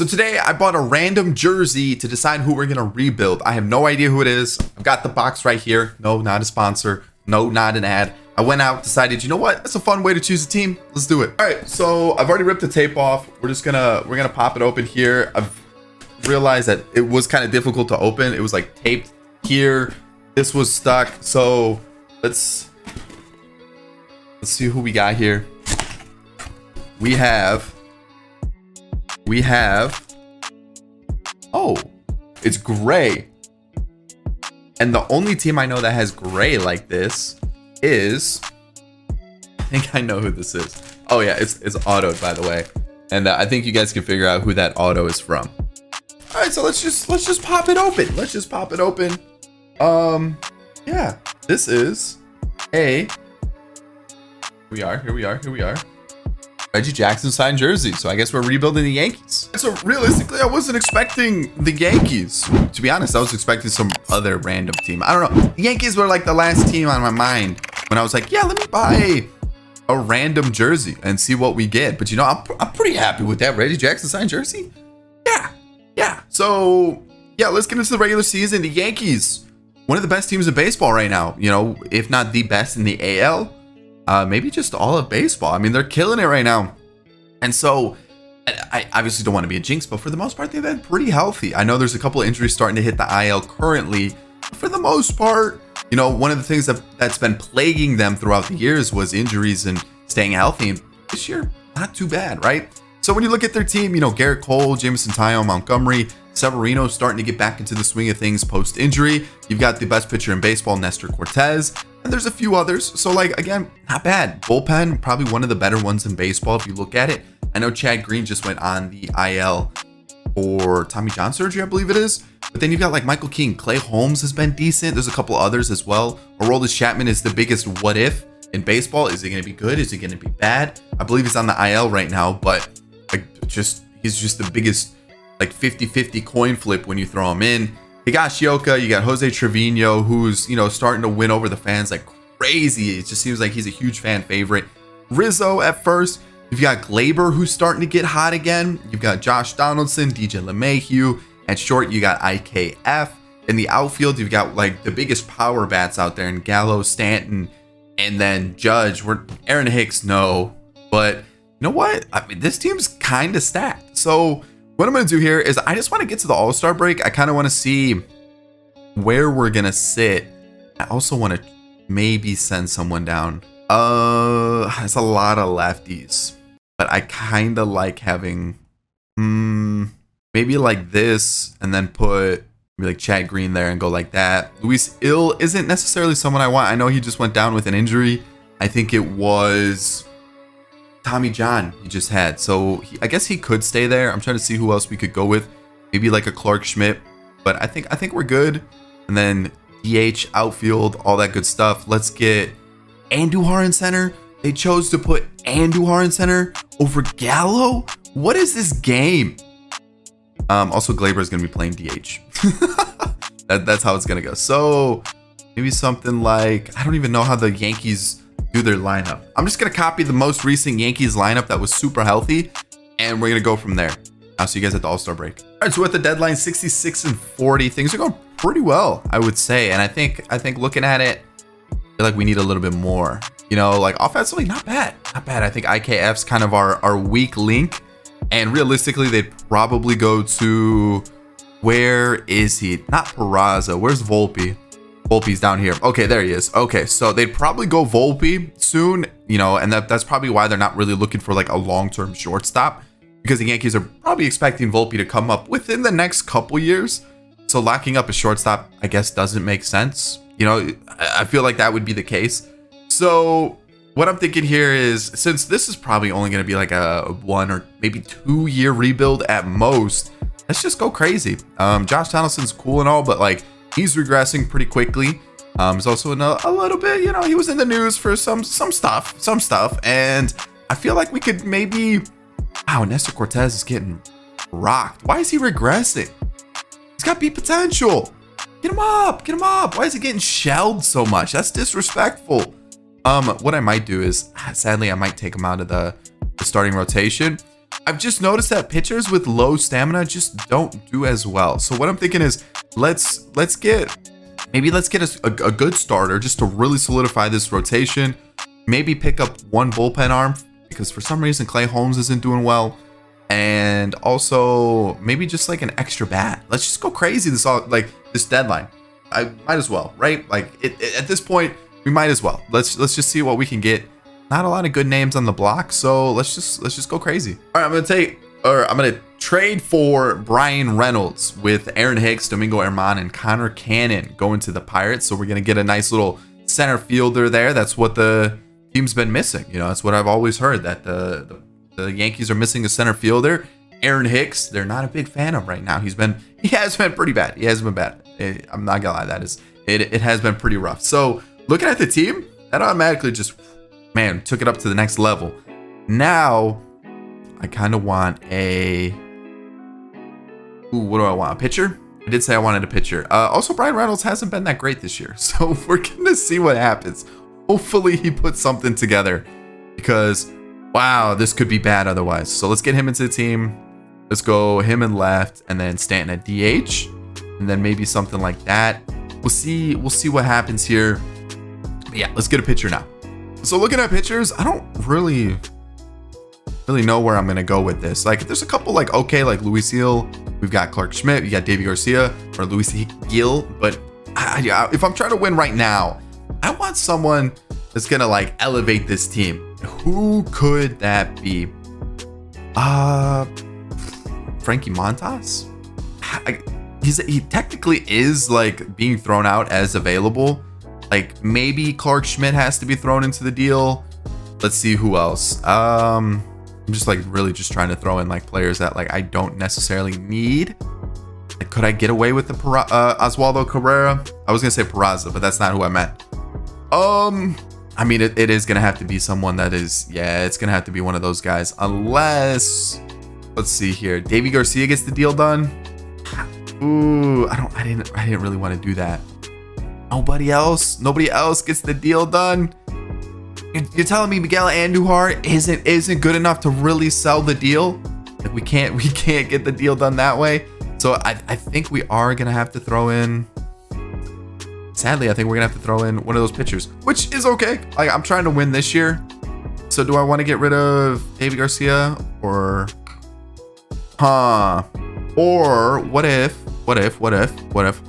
So today I bought a random jersey to decide who we're going to rebuild. I have no idea who it is. I've got the box right here. No, not a sponsor. No, not an ad. I went out, decided, you know what? That's a fun way to choose a team. Let's do it. All right. So I've already ripped the tape off. We're going to pop it open here. I've realized that it was kind of difficult to open. It was like taped here. This was stuck. So let's see who we got here. We have, oh, it's gray. And the only team I know that has gray like this is, I think I know who this is. Oh yeah, it's autoed, by the way. And I think you guys can figure out who that auto is from. All right, so let's just pop it open. Let's just pop it open. Yeah, this is a, here we are. Reggie Jackson signed jersey, so I guess we're rebuilding the Yankees. So realistically, I wasn't expecting the Yankees. To be honest, I was expecting some other random team. I don't know. The Yankees were like the last team on my mind when I was like, yeah, let me buy a random jersey and see what we get. But you know, I'm pretty happy with that Reggie Jackson signed jersey. Yeah, yeah. So yeah, let's get into the regular season. The Yankees, one of the best teams in baseball right now. You know, if not the best in the AL. Maybe just all of baseball. I mean, they're killing it right now. And so I obviously don't want to be a jinx, but for the most part, they've been pretty healthy. I know there's a couple of injuries starting to hit the IL currently. But for the most part, you know, one of the things that's been plaguing them throughout the years was injuries and staying healthy. And this year, not too bad, right? So when you look at their team, you know, Garrett Cole, Jameson Taillon, Montgomery, Severino starting to get back into the swing of things post-injury. You've got the best pitcher in baseball, Nestor Cortes. And there's a few others. So, like, again, not bad. Bullpen, probably one of the better ones in baseball if you look at it. I know Chad Green just went on the IL for Tommy John surgery, I believe it is. But then you've got, like, Michael King. Clay Holmes has been decent. There's a couple others as well. Aroldis Chapman is the biggest what-if in baseball. Is he going to be good? Is he going to be bad? I believe he's on the IL right now, but like, he's just the biggest, like, 50-50 coin flip when you throw him in. You got Shioka, you got Jose Trevino, who's, you know, starting to win over the fans like crazy. It just seems like he's a huge fan favorite. Rizzo at first. You've got Gleyber, who's starting to get hot again. You've got Josh Donaldson, DJ LeMahieu. At short, you got IKF. In the outfield, you've got, like, the biggest power bats out there in Gallo, Stanton, and then Judge. We're Aaron Hicks, no. But you know what? I mean, this team's kind of stacked. So what I'm going to do here is I just want to get to the All-Star break. I kind of want to see where we're going to sit. I also want to maybe send someone down. That's a lot of lefties, but I kind of like having maybe like this and then put maybe like Chad Green there and go like that. Luis Ill isn't necessarily someone I want. I know he just went down with an injury. I think it was Tommy John he just had, so I guess he could stay there. I'm trying to see who else we could go with, maybe like a Clark Schmidt, but I think we're good. And then DH, outfield, all that good stuff. Let's get Andújar in center. They chose to put Andújar in center over Gallo. What is this game? Also, Gleyber is gonna be playing DH. that's how it's gonna go. So maybe something like, I don't even know how the Yankees do their lineup. I'm just gonna copy the most recent Yankees lineup that was super healthy, and we're gonna go from there. I'll see you guys at the All-Star break. All right, so at the deadline, 66 and 40, things are going pretty well, I would say. And I think looking at it, I feel like we need a little bit more. You know, like offensively, not bad, not bad. I think IKF's kind of our weak link, and realistically, they'd probably go to, where is he? Not Peraza. Where's Volpe? Volpe's down here. Okay, there he is. Okay, so they'd probably go Volpe soon, you know, and that's probably why they're not really looking for like a long-term shortstop, because the Yankees are probably expecting Volpe to come up within the next couple years. So locking up a shortstop, I guess, doesn't make sense. You know, I feel like that would be the case. So what I'm thinking here is, since this is probably only going to be like a 1 or maybe 2 year rebuild at most, let's just go crazy. Josh Donaldson's cool and all, but like, he's regressing pretty quickly. He's also in a little bit, you know, he was in the news for some stuff. And I feel like we could maybe, wow, Nestor Cortes is getting rocked. Why is he regressing? He's got big potential. Get him up, get him up. Why is he getting shelled so much? That's disrespectful. What I might do is, sadly, I might take him out of the starting rotation. I've just noticed that pitchers with low stamina just don't do as well. So what I'm thinking is let's get a good starter just to really solidify this rotation. Maybe pick up one bullpen arm because for some reason Clay Holmes isn't doing well. And also maybe just like an extra bat. Let's just go crazy this all like this deadline. I might as well, right? Like at this point, we might as well. Let's just see what we can get. Not a lot of good names on the block, so let's just go crazy. All right, I'm gonna trade for Brian Reynolds with Aaron Hicks, Domingo Herman, and Connor Cannon going to the Pirates. So we're gonna get a nice little center fielder there. That's what the team's been missing. You know, that's what I've always heard, that the Yankees are missing a center fielder. Aaron Hicks, they're not a big fan of right now. He has been pretty bad. He has been bad. I'm not gonna lie, it has been pretty rough. So looking at the team, that automatically just, man, took it up to the next level. Now I kind of want a, what do I want? A pitcher? I did say I wanted a pitcher. Also, Brian Reynolds hasn't been that great this year, so we're gonna see what happens. Hopefully he puts something together because wow, this could be bad otherwise. So let's get him into the team. Let's go him and left, and then Stanton at DH, and then maybe something like that. We'll see what happens here. But yeah, let's get a pitcher now. So looking at pitchers, I don't really know where I'm gonna go with this. Like there's a couple like okay, like Luis Gil, we've got Clark Schmidt, we got Deivi García or Luis Gil, but if I'm trying to win right now, I want someone that's gonna like elevate this team. Who could that be? Frankie Montas? He technically is like being thrown out as available. Like maybe Clark Schmidt has to be thrown into the deal. Let's see who else. I'm just like really just trying to throw in like players that like I don't necessarily need. Like, could I get away with the Oswaldo Cabrera? I was gonna say Peraza, but that's not who I meant. I mean, it is going to have to be someone that is, yeah, it's going to have to be one of those guys. Unless, let's see here. Deivi García gets the deal done. Ooh, I didn't really want to do that. Nobody else gets the deal done. You're telling me Miguel Andújar isn't good enough to really sell the deal? Like we can't get the deal done that way. So I think we are going to have to throw in. Sadly, I think we're gonna have to throw in one of those pitchers, which is okay. Like I'm trying to win this year. So do I want to get rid of Deivi García or or what if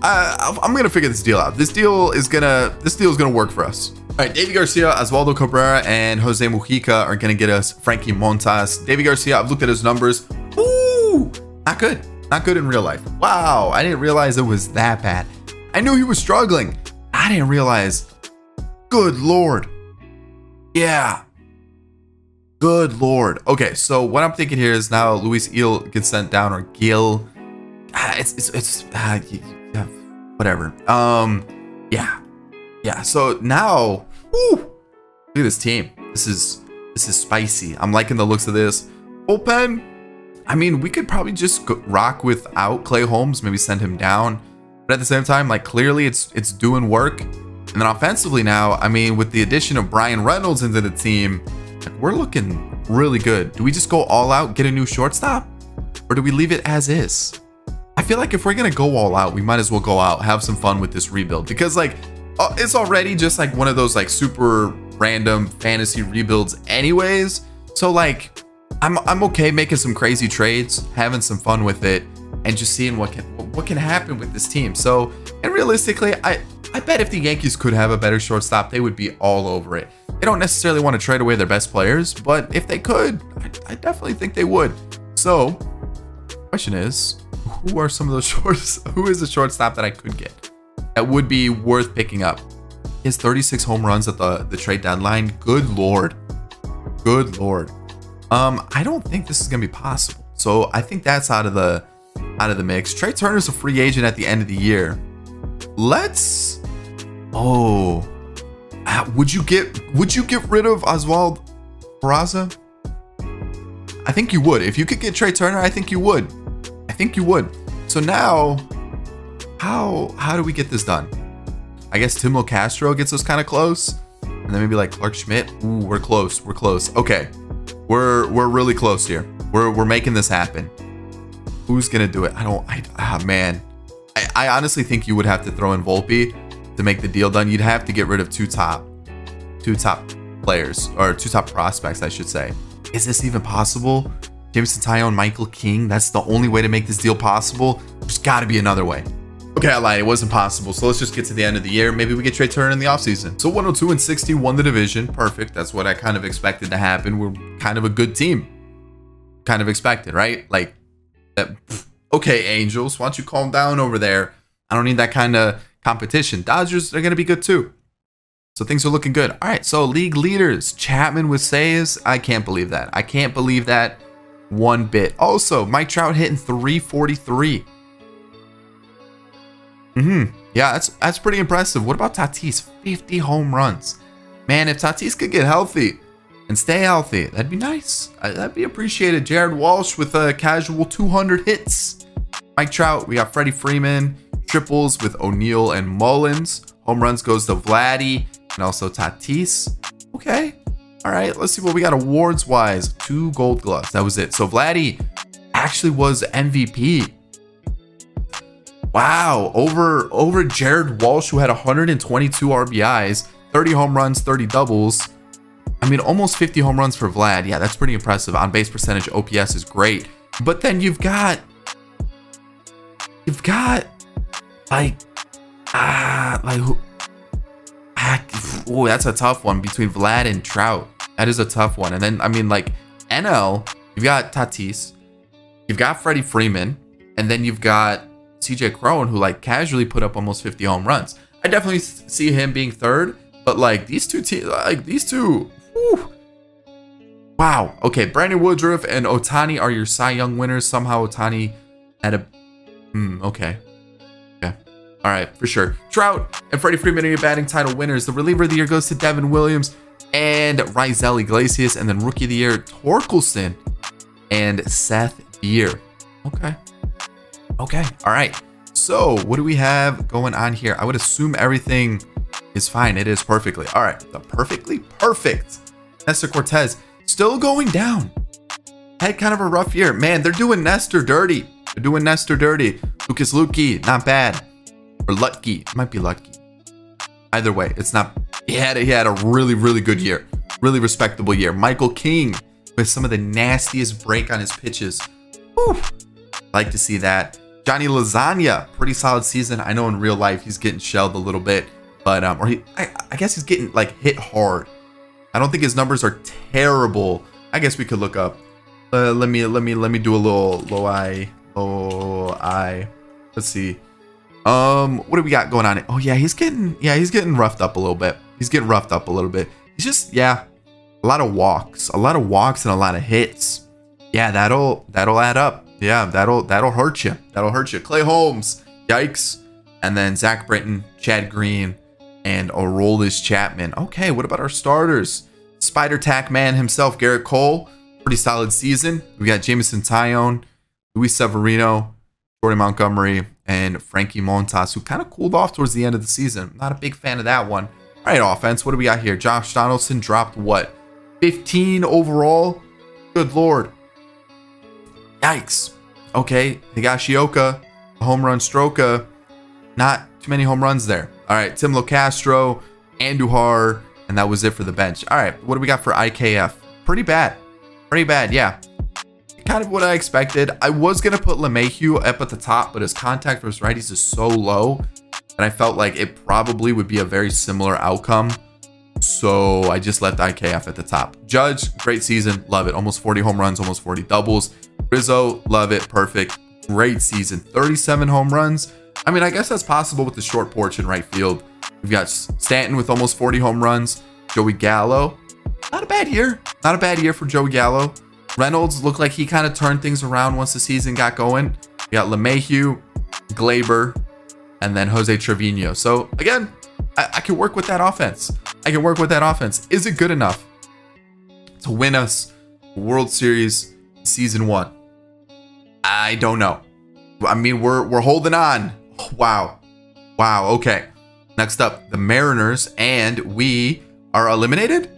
I'm gonna figure this deal out. This deal is gonna work for us. All right, Deivi García, Oswaldo Cabrera, and Jose Mujica are gonna get us Frankie Montas. Deivi García, I've looked at his numbers. Ooh, not good in real life. Wow, I didn't realize it was that bad. I knew he was struggling. I didn't realize. Good Lord. Yeah. Good Lord. Okay, so what I'm thinking here is now Luis Gil gets sent down, or Gil. Whatever. Yeah. So now, woo, look at this team. This is spicy. I'm liking the looks of this. Bullpen. I mean, we could probably just rock without Clay Holmes. Maybe send him down. But at the same time, like clearly it's doing work. And then offensively now, I mean, with the addition of Brian Reynolds into the team, like, we're looking really good. Do we just go all out, get a new shortstop, or do we leave it as is? I feel like if we're gonna go all out, we might as well go out, have some fun with this rebuild, because like it's already just like one of those like super random fantasy rebuilds anyways. So like I'm okay making some crazy trades, having some fun with it, and just seeing what can happen with this team. So, and realistically, I bet if the Yankees could have a better shortstop, they would be all over it. They don't necessarily want to trade away their best players, but if they could, I definitely think they would. So, question is, who are some of those shorts? Who is the shortstop that I could get that would be worth picking up? He has 36 home runs at the trade deadline. Good Lord. Good Lord. I don't think this is going to be possible. So, I think that's out of the mix. Trea Turner's a free agent at the end of the year. Would you get rid of Oswaldo Peraza? I think you would. If you could get Trea Turner, I think you would. So now how do we get this done? I guess Tim Castro gets us kind of close, and then maybe like Clark Schmidt. Ooh, we're close. Okay. We're really close here. We're making this happen. Who's gonna do it? I honestly think you would have to throw in Volpe to make the deal done. You'd have to get rid of two top players, or two top prospects, I should say. Is this even possible? Jameson Taillon, Michael King. That's the only way to make this deal possible. There's got to be another way. Okay, I lied. It wasn't possible. So let's just get to the end of the year. Maybe we get Trea Turner in the offseason. So 102-60 won the division. Perfect. That's what I kind of expected to happen. We're kind of a good team. Kind of expected, right? Like, okay, Angels, why don't you calm down over there? I don't need that kind of competition. Dodgers are going to be good too. So things are looking good. All right, so league leaders, Chapman with saves. I can't believe that. I can't believe that one bit. Also, Mike Trout hitting 343. Yeah, that's pretty impressive. What about Tatis? 50 home runs. Man, if Tatis could get healthy and stay healthy, that'd be nice. That'd be appreciated. Jared Walsh with a casual 200 hits. Mike Trout, we got Freddie Freeman, triples with O'Neill and Mullins. Home runs goes to Vladdy and also Tatis. Okay. All right, let's see what we got awards-wise. 2 gold gloves. That was it. So Vladdy actually was MVP. Wow, over Jared Walsh, who had 122 RBIs, 30 home runs, 30 doubles. I mean, almost 50 home runs for Vlad. Yeah, that's pretty impressive. On-base percentage, OPS is great. But then you've got oh, that's a tough one between Vlad and Trout. That is a tough one. And then, I mean, like, NL, you've got Tatis, you've got Freddie Freeman, and then you've got CJ Crone, who like casually put up almost 50 home runs. I definitely see him being third, but like these two teams, like these two, whew. Wow. Okay, Brandon Woodruff and Otani are your Cy Young winners. Somehow Otani had a, okay. Yeah. All right, for sure. Trout and Freddie Freeman are your batting title winners. The reliever of the year goes to Devin Williams and Raisel Iglesias, and then rookie of the year, Torkelson and Seth Beer. Okay. Okay, all right, so what do we have going on here? I would assume everything is fine. It is perfectly all right. The perfectly perfect Nestor Cortes still going down. Had kind of a rough year, man. They're doing Nestor dirty. They're doing Nestor dirty. Lucas Lucky, not bad, or Lutke, might be Lutke. Either way, it's not. He had a really good year, really respectable year. Michael King with some of the nastiest break on his pitches. Whew. Like to see that. Johnny Lasagna, pretty solid season. I know in real life he's getting shelled a little bit, but I guess he's getting like hit hard. I don't think his numbers are terrible. I guess we could look up. Let me do a little low eye. Let's see. What do we got going on? Oh yeah, he's getting roughed up a little bit. He's just a lot of walks, and a lot of hits. Yeah, that'll add up. Yeah, that'll hurt you. Clay Holmes, yikes. And then Zach Britton, Chad Green, and Aroldis Chapman. Okay, what about our starters? Spider Tack Man himself, Garrett Cole, pretty solid season. We got Jameson Taillon, Luis Severino, Jordan Montgomery, and Frankie Montas, who kind of cooled off towards the end of the season. Not a big fan of that one. All right, offense, what do we got here? Josh Donaldson dropped what? 15 overall? Good Lord. Yikes. Okay, Higashioka, home run stroker. Not too many home runs there. All right, Tim LoCastro, Andújar, and that was it for the bench. All right, what do we got for IKF? Pretty bad. Yeah. Kind of what I expected. I was going to put LeMahieu up at the top, but his contact versus righties is so low, and I felt like it probably would be a very similar outcome. So I just left IKF at the top. Judge, great season. Love it. Almost 40 home runs, almost 40 doubles. Rizzo, love it. Perfect. Great season. 37 home runs. I mean, I guess that's possible with the short porch in right field. We've got Stanton with almost 40 home runs. Joey Gallo. Not a bad year. Not a bad year for Joey Gallo. Reynolds looked like he kind of turned things around once the season got going. We got LeMahieu, Gleyber, and then Jose Trevino. So again, I can work with that offense. Is it good enough to win us World Series season 1? I don't know. I mean, we're holding on. Wow. Okay. Next up, the Mariners, and we are eliminated.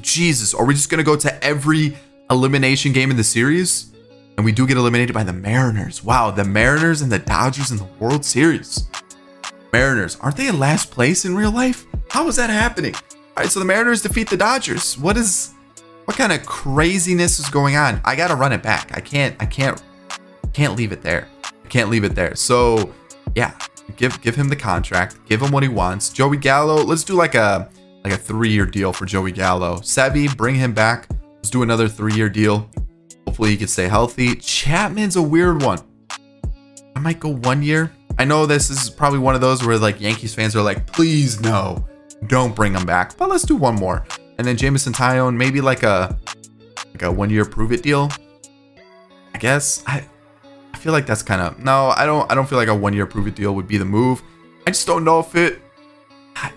Jesus, are we just gonna go to every elimination game in the series, and we do get eliminated by the Mariners. Wow, the Mariners and the Dodgers in the World Series. Mariners, aren't they in last place in real life? How is that happening? All right, so the Mariners defeat the Dodgers. What kind of craziness is going on? I gotta run it back. I can't leave it there. I can't leave it there. So yeah, give him the contract, give him what he wants. Joey Gallo, let's do like a 3-year deal for Joey Gallo. Sevy, bring him back. Let's do another 3-year deal. Hopefully he can stay healthy. Chapman's a weird one. I might go 1 year. I know this is probably one of those where like Yankees fans are like, please no, don't bring him back. But let's do one more. And then Jameson Taillon, maybe like a 1-year prove it deal. I guess I feel like that's kind of no. I don't feel like a 1-year prove it deal would be the move. I just don't know if it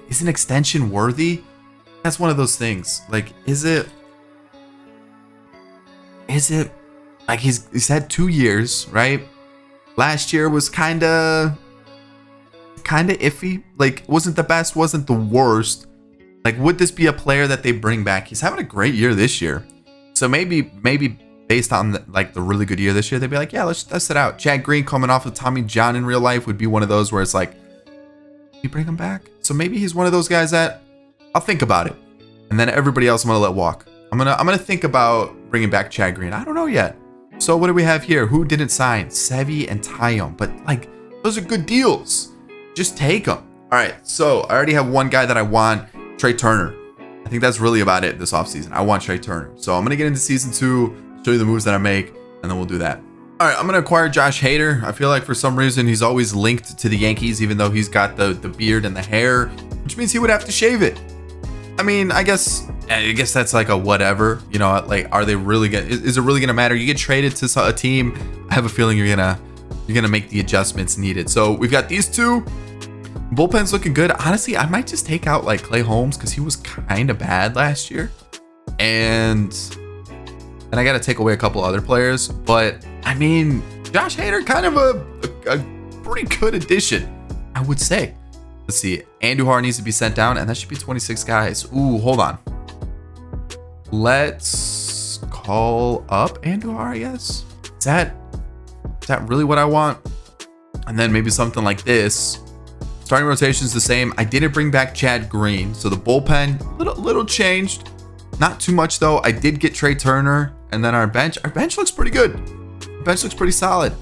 is an extension worthy. That's one of those things. Like, is it like he's had 2 years, right? Last year was kind of iffy. Like, wasn't the best, wasn't the worst. Like, would this be a player that they bring back? He's having a great year this year. So maybe based on the really good year this year, they'd be like, yeah, let's test it out. Chad Green coming off of Tommy John in real life would be one of those where it's like, you bring him back? So maybe he's one of those guys that I'll think about it. And then everybody else I'm going to let walk. I'm going to think about bringing back Chad Green. I don't know yet. So what do we have here? Who didn't sign? Sevy and Taillon. But like, those are good deals. Just take them. All right. So I already have one guy that I want. Trea Turner. I think that's really about it this offseason. I want Trea Turner. So I'm going to get into season 2, show you the moves that I make, and then we'll do that. All right, I'm going to acquire Josh Hader. I feel like for some reason he's always linked to the Yankees, even though he's got the beard and the hair, which means he would have to shave it. I mean, I guess that's like a whatever, you know, like, are they really gonna, is it really going to matter? You get traded to a team. I have a feeling you're going to make the adjustments needed. So we've got these two. Bullpen's looking good. Honestly, I might just take out like Clay Holmes because he was kind of bad last year. And I got to take away a couple other players. But I mean, Josh Hader, kind of a pretty good addition, I would say. Let's see. Andújar needs to be sent down, and that should be 26 guys. Ooh, hold on. Let's call up Andújar, I guess. Is that really what I want? And then maybe something like this. Starting rotation is the same. I didn't bring back Chad Green, so the bullpen little changed, not too much though. I did get Trea Turner, and then our bench looks pretty good. Our bench looks pretty solid.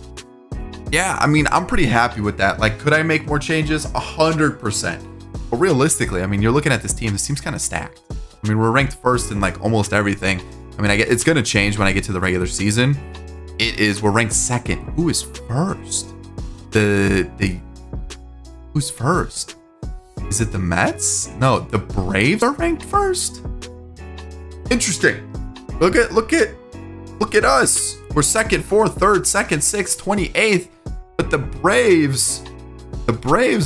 Yeah, I mean, I'm pretty happy with that. Like, could I make more changes? 100%. But realistically, I mean, you're looking at this team. This team's kind of stacked. I mean, we're ranked first in like almost everything. I mean, I get it's gonna change when I get to the regular season. We're ranked second. Who is first? Who's first? Is it the Mets? No, the Braves are ranked first. Interesting. Look at us. We're second, fourth, third, second, sixth, 28th. But the Braves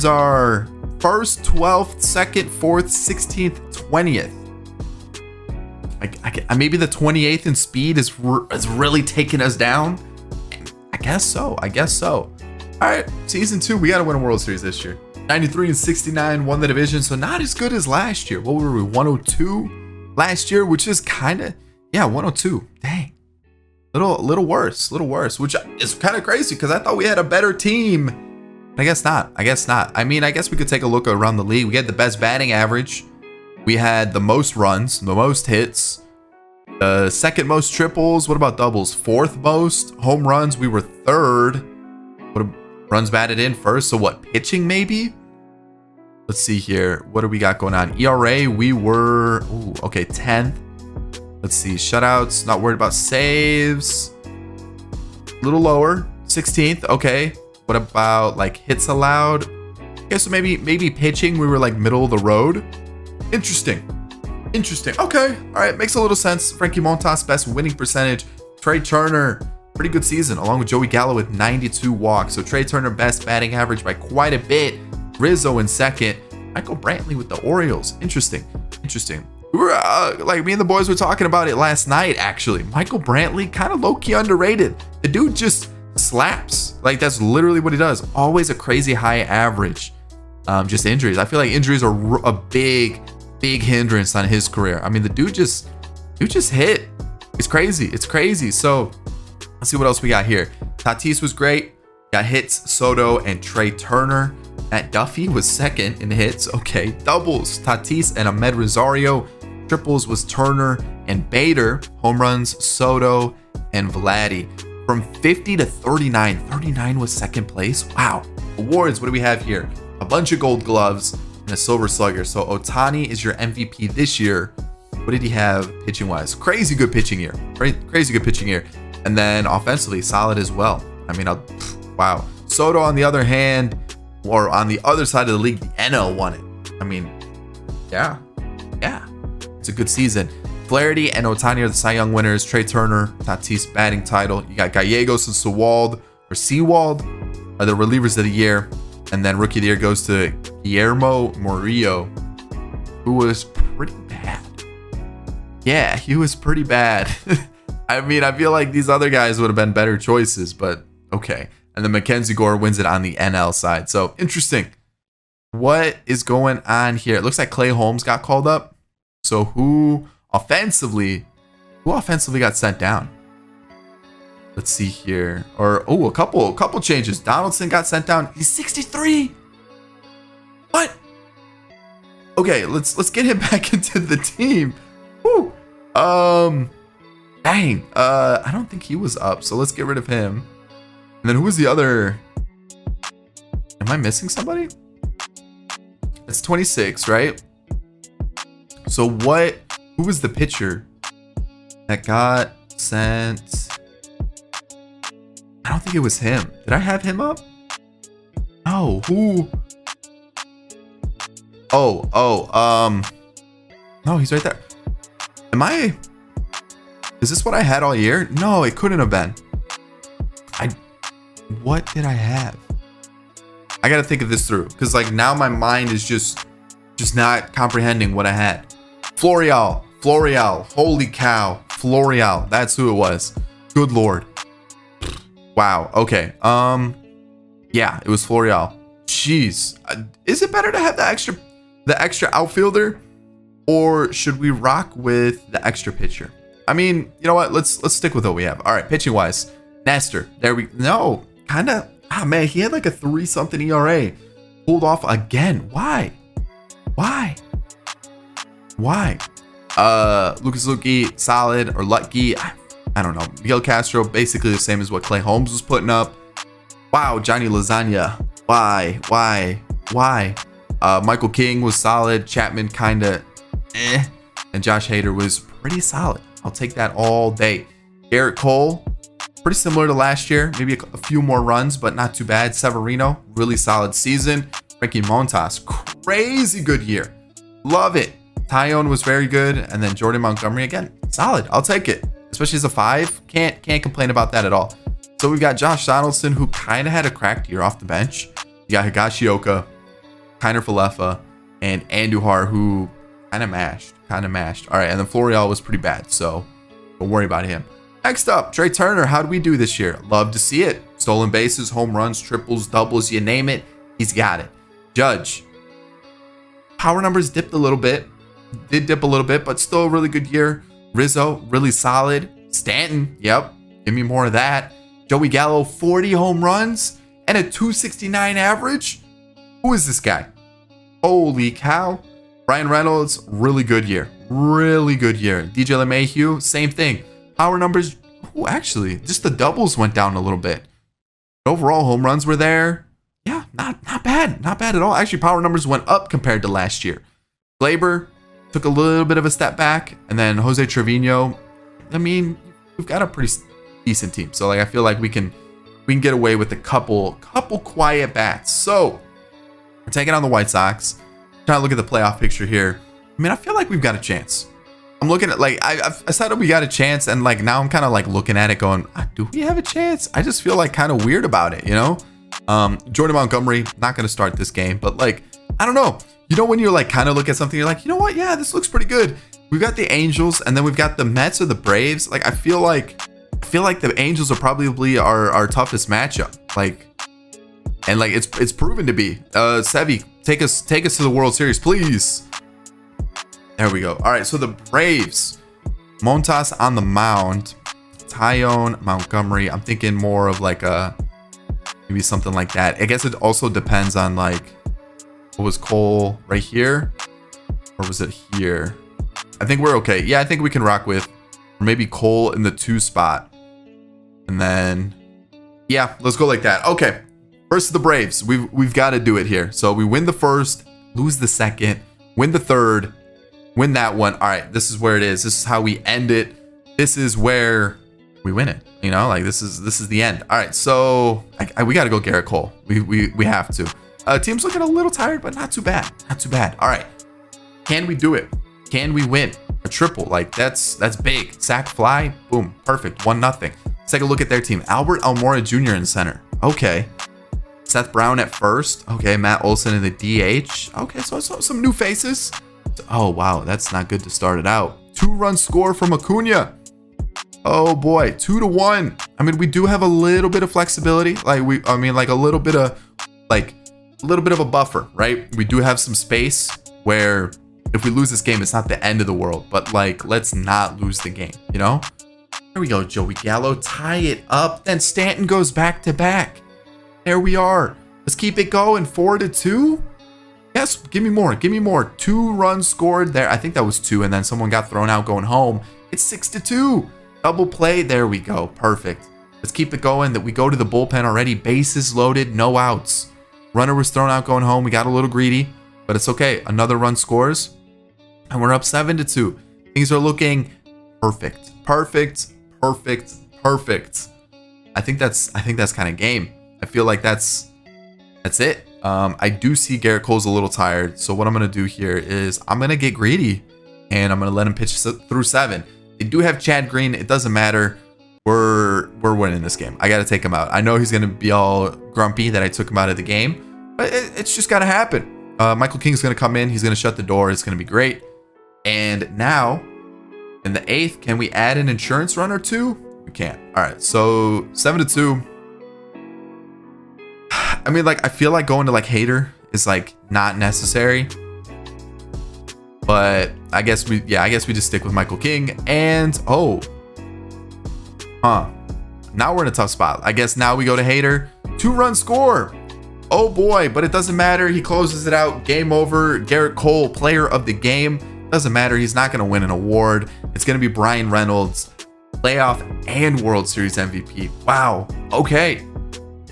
are first, 12th, second, fourth, 16th, 20th. Maybe the 28th in speed is really taking us down. I guess so. All right, season 2, we got to win a World Series this year. 93-69, won the division, so not as good as last year. What were we, 102 last year, which is kind of, yeah, 102. Dang, little worse, which is kind of crazy because I thought we had a better team. But I guess not. I mean, I guess we could take a look around the league. We had the best batting average. We had the most runs, the most hits, the second most triples. What about doubles? Fourth most home runs. We were third. What about runs batted in first? So what, pitching maybe? Let's see here. What do we got going on? ERA, we were, ooh, okay, 10th. Let's see, shutouts, not worried about saves. A little lower, 16th, okay. What about like hits allowed? Okay, so maybe pitching, we were like middle of the road. Interesting, okay. All right, makes a little sense. Frankie Montas, best winning percentage. Trea Turner, pretty good season, along with Joey Gallo with 92 walks. So Trea Turner, best batting average by quite a bit. Rizzo in second. Michael Brantley with the Orioles. Interesting. We were like, me and the boys were talking about it last night. Actually, Michael Brantley, kind of low-key underrated. The dude just slaps. Like, that's literally what he does. Always a crazy high average. Just injuries. I feel like injuries are a big hindrance on his career. I mean, the dude just hit. It's crazy. It's crazy. So let's see what else we got here. Tatis was great. Got hits, Soto and Trea Turner. Matt Duffy was second in hits. Okay, doubles, Tatis and Ahmed Rosario. Triples was Turner and Bader. Home runs, Soto and Vladdy. From 50 to 39. 39 was second place. Wow. Awards, what do we have here? A bunch of gold gloves and a silver slugger. So Otani is your MVP this year. What did he have pitching-wise? Crazy good pitching here. Crazy good pitching here. And then offensively, solid as well. I mean, wow. Soto, on the other hand, or on the other side of the league, the NL won it. I mean, yeah. Yeah. It's a good season. Flaherty and Otani are the Cy Young winners. Trea Turner, Tatis batting title. You got Gallegos and Sewald are the relievers of the year. And then rookie of the year goes to Guillermo Murillo, who was pretty bad. Yeah, he was pretty bad. I mean, I feel like these other guys would have been better choices, but okay. And then Mackenzie Gore wins it on the NL side. So interesting. What is going on here? It looks like Clay Holmes got called up. So who offensively got sent down? Let's see here. Or oh, a couple changes. Donaldson got sent down. He's 63. What? Okay, let's get him back into the team. Woo. Dang. I don't think he was up, so let's get rid of him. And then who was the other? Am I missing somebody? It's 26, right? So what? Who was the pitcher that got sent? I don't think it was him. Did I have him up? No. Who? No, he's right there. Is this what I had all year? No, it couldn't have been. What did I have? I gotta think of this through, because like now my mind is just not comprehending what I had. Florial. Holy cow. Florial. That's who it was. Good Lord. Wow. Okay. Yeah, it was Florial. Jeez. Is it better to have the extra outfielder, or should we rock with the extra pitcher? I mean, you know what? Let's stick with what we have. All right, pitching wise, Nestor. He had like a 3-something ERA. Pulled off again. Why? Lucas Luque, solid or lucky. I don't know. Miguel Castro, basically the same as what Clay Holmes was putting up. Wow, Johnny Lasagna. Why? Michael King was solid. Chapman kind of eh. And Josh Hader was pretty solid. I'll take that all day. Garrett Cole, pretty similar to last year. Maybe a few more runs, but not too bad. Severino, really solid season. Frankie Montas, crazy good year. Love it. Taillon was very good. And then Jordan Montgomery again. Solid. I'll take it. Especially as a 5, can't complain about that at all. So we've got Josh Donaldson, who kind of had a cracked year off the bench. You got Higashioka, Kiner Falefa, and Andújar, who kind of mashed. All right, and then Florial was pretty bad, so don't worry about him. Next up, Trea Turner. How do we do this year? Love to see it. Stolen bases, home runs, triples, doubles, you name it, he's got it. Judge. Power numbers dipped a little bit. Did dip a little bit, but still a really good year. Rizzo, really solid. Stanton, yep, give me more of that. Joey Gallo, 40 home runs and a 269 average. Who is this guy? Holy cow. Brian Reynolds, really good year. DJ LeMahieu, same thing. Power numbers, just the doubles went down a little bit. Overall, home runs were there. Yeah, not bad at all. Actually, power numbers went up compared to last year. Gleyber took a little bit of a step back, and then Jose Trevino. I mean, we've got a pretty decent team, so like I feel like we can get away with a couple quiet bats. So we're taking on the White Sox. Trying to look at the playoff picture here. I mean, I feel like we've got a chance. I'm looking at like I said we got a chance, and like now I'm kind of like looking at it, going, do we have a chance? I just feel like kind of weird about it, you know. Jordan Montgomery not going to start this game, but like I don't know. You know, when you're like kind of look at something, you're like, you know what? Yeah, this looks pretty good. We've got the Angels, and then we've got the Mets or the Braves. Like I feel like the Angels are probably our toughest matchup. Like, and like it's proven to be. Sevy, take us to the World Series, please. There we go. All right, so the Braves. Montas on the mound, Taillon, Montgomery. I'm thinking more of like a, maybe something like that. I guess it also depends on like, what was Cole right here? Or was it here? I think we're okay. Yeah, I think we can rock with, or maybe Cole in the 2 spot. And then, yeah, let's go like that. Okay, first of the Braves. We've got to do it here. So we win the first, lose the second, win the third, win that one. All right, this is where it is. This is how we end it. This is where we win it. You know, like this is the end. All right, so we got to go Garrett Cole. We have to. Team's looking a little tired, but not too bad. Not too bad. All right, can we do it? Can we win a triple? Like that's big. Sack fly, boom, perfect. 1-0. Let's take a look at their team. Albert Almora Jr. in center. Okay. Seth Brown at first. Okay, Matt Olson in the DH. Okay, so some new faces. Oh wow, that's not good to start it out. 2-run score from Acuna. Oh boy, 2-1. I mean, we do have a little bit of flexibility. Like like a little bit of a buffer, right? We do have some space where if we lose this game, it's not the end of the world, but like, let's not lose the game, you know? There we go, Joey Gallo, tie it up. Then Stanton goes back to back. There we are. Let's keep it going, 4-2. Yes, give me more, give me more. 2 runs scored there. I think that was 2, and then someone got thrown out going home. It's 6-2. Double play, there we go, perfect. Let's keep it going, that we go to the bullpen already. Bases loaded, no outs. Runner was thrown out going home. We got a little greedy, but it's okay. Another run scores. And we're up 7-2. Things are looking perfect. Perfect. Perfect. Perfect. I think that's kind of game. I feel like that's it. I do see Garrett Cole's a little tired. So what I'm gonna do here is I'm gonna get greedy and I'm gonna let him pitch through 7. They do have Chad Green, it doesn't matter. We're winning this game. I gotta take him out. I know he's gonna be all grumpy that I took him out of the game, but it's just gotta happen. Michael King's gonna come in, he's gonna shut the door, it's gonna be great. And now, in the 8th, can we add an insurance run or 2? We can't. All right, so 7-2. I mean, like, I feel like going to like Hader is like not necessary, but I guess we just stick with Michael King. And oh, huh? Now we're in a tough spot. I guess now we go to Hader. 2-run score. Oh boy, but it doesn't matter. He closes it out. Game over. Garrett Cole, player of the game. Doesn't matter. He's not going to win an award. It's going to be Brian Reynolds, playoff and World Series MVP. Wow. Okay.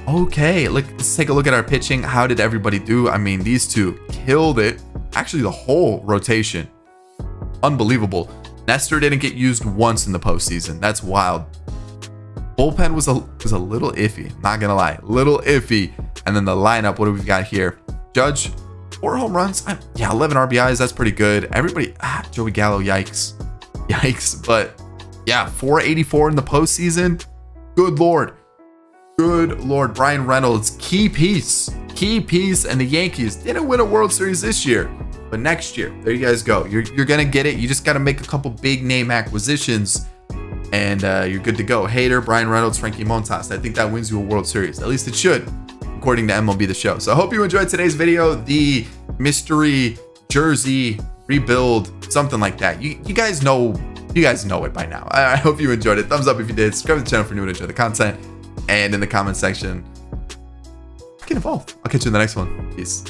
Okay. Look, let's take a look at our pitching. How did everybody do? I mean, these two killed it. Actually, the whole rotation. Unbelievable. Nestor didn't get used once in the postseason. That's wild. Bullpen was a little iffy. Not going to lie. Little iffy. And then the lineup. What do we got here? Judge. 4 home runs. Yeah, 11 RBIs. That's pretty good. Everybody. Joey Gallo. Yikes. Yikes. But yeah, 484 in the postseason. Good Lord. Good Lord. Brian Reynolds. Key piece. Key piece. And the Yankees didn't win a World Series this year, but next year, there you guys go. You're going to get it. You just got to make a couple big name acquisitions and you're good to go. Hader, Brian Reynolds, Frankie Montas. I think that wins you a World Series. At least it should, according to MLB The Show. So I hope you enjoyed today's video, the mystery jersey rebuild, something like that. You guys know it by now. I hope you enjoyed it. Thumbs up if you did. Subscribe to the channel if you're new and enjoy the content. And in the comment section, get involved. I'll catch you in the next one. Peace.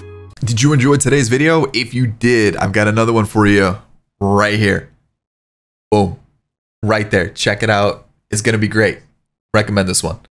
Did you enjoy today's video? If you did, I've got another one for you right here. Boom. Right there. Check it out. It's going to be great. Recommend this one.